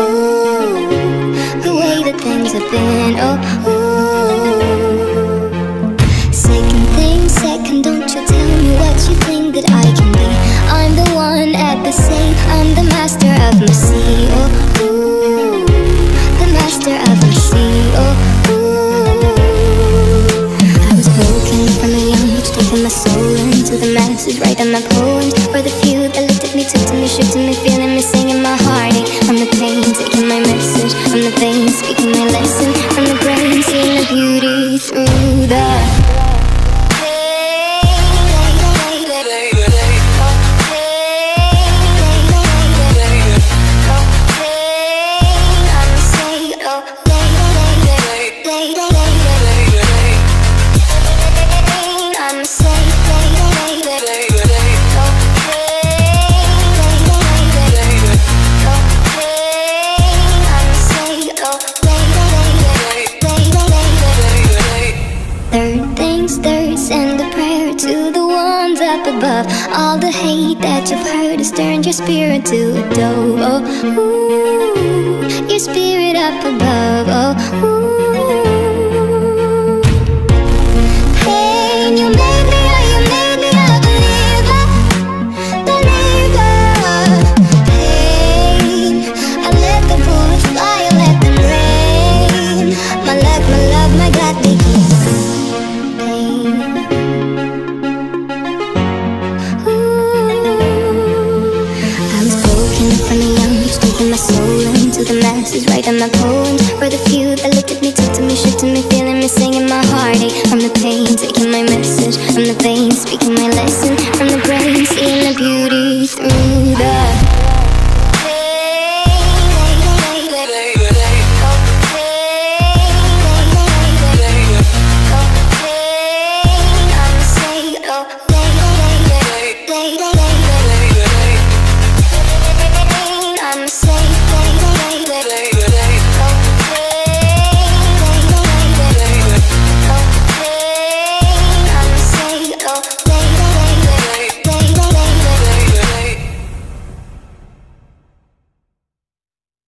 ooh, the way that things have been. Oh, ooh. Second thing, second, don't you tell me what you think that I can be. I'm the one at the same, I'm the master of my sea. Oh, ooh, the master of my sea. Oh, taking my soul into the masses, writing my poems for the few that looked at me, took to me, shook to me, feeling me, singing my heartache. I'm the pain, taking my message, I'm the vein, speaking my lesson from the brain, seeing the beauty through the above. All the hate that you've heard has turned your spirit to a dove. Oh, ooh, your spirit up above. Oh, ooh.